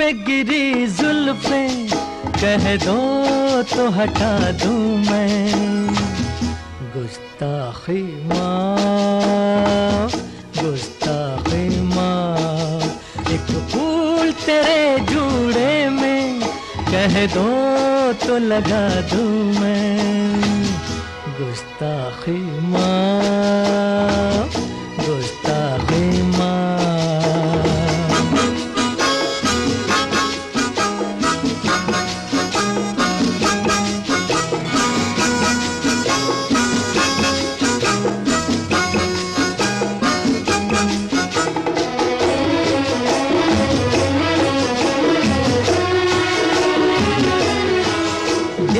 पे गिरी जुल्फे कह दो तो हटा दूं मैं। गुस्ताखी माँ गुस्ताखी माँ एक फूल तेरे जूड़े में कह दो तो लगा दूं मैं। गुस्ताखी माँ गुस्ताखी माँ।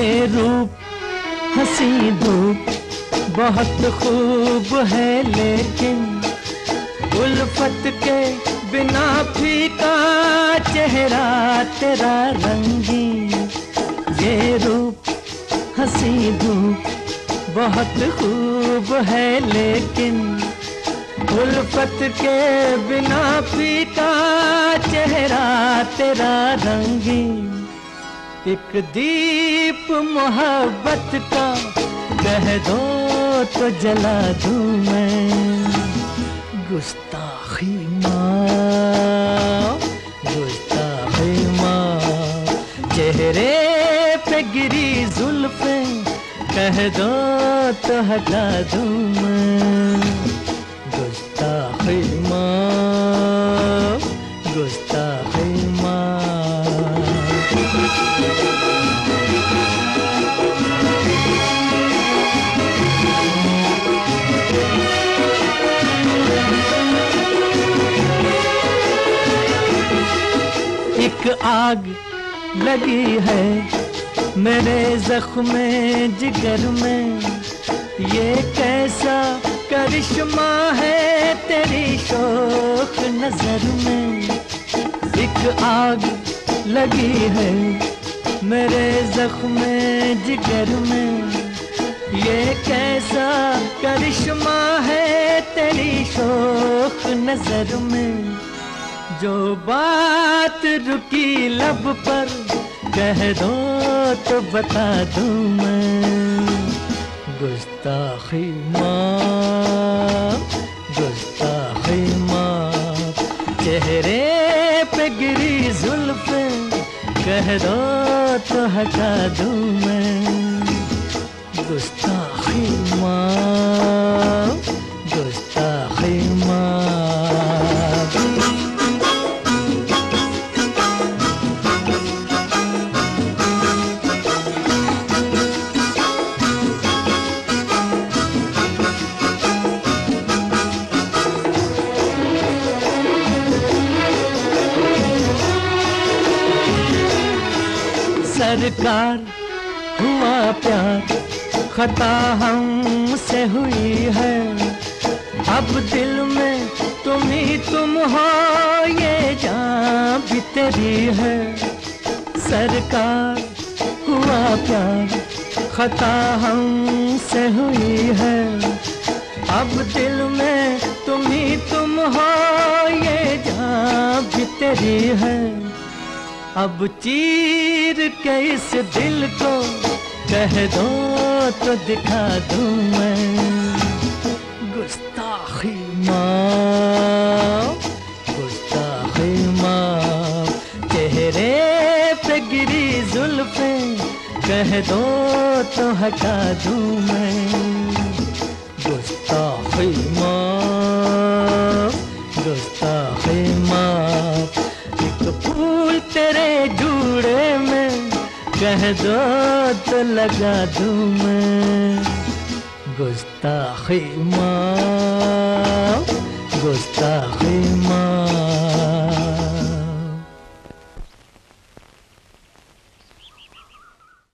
ये रूप हसी धूप बहुत खूब है लेकिन उल्फत के बिना फीका चेहरा तेरा रंगीन। ये रूप हसी धूप बहुत खूब है लेकिन उल्फत के बिना फीका चेहरा तेरा रंगीन। एक दीप मोहब्बत का कह दो तो जला दूं मैं। गुस्ताखी माँ गुस्ताखी माँ चेहरे पे गिरी जुल्फें कह दो तो हटा दूं मैं। गुस्ताखी माँ गुस्ताखी माँ। एक आग लगी है मेरे जख्मे जिगर में ये कैसा करिश्मा है तेरी शोख नजर में। एक आग लगी है मेरे जख्मे जिगर में ये कैसा करिश्मा है तेरी शोख नजर में। जो बात रुकी लब पर कह दो तो बता दूं मैं। गुस्ताखी माँ गुस्ताखी माँ चेहरे पे गिरी जुल्फें कह दो तो हटा दूं मैं। गुस्ताखी माँ गुस्ताखी माँ। सरकार हुआ प्यार खता हमसे हुई है अब दिल में तुम ही तुम हो ये जान भी तेरी है। सरकार हुआ प्यार खता हमसे हुई है अब दिल में तुम ही तुम हो ये जान भी तेरी है। अब चीर के इस दिल को कह दो तो दिखा दूं मैं। गुस्ताखी माँ चेहरे पे गिरी जुल्फें कह दो तो हटा दूं मैं। गुस्ताखी माँ फूल तेरे जूड़े में कह दो तो लगा दूं मैं। गुस्ताखी माँ गुस्ताखी माँ।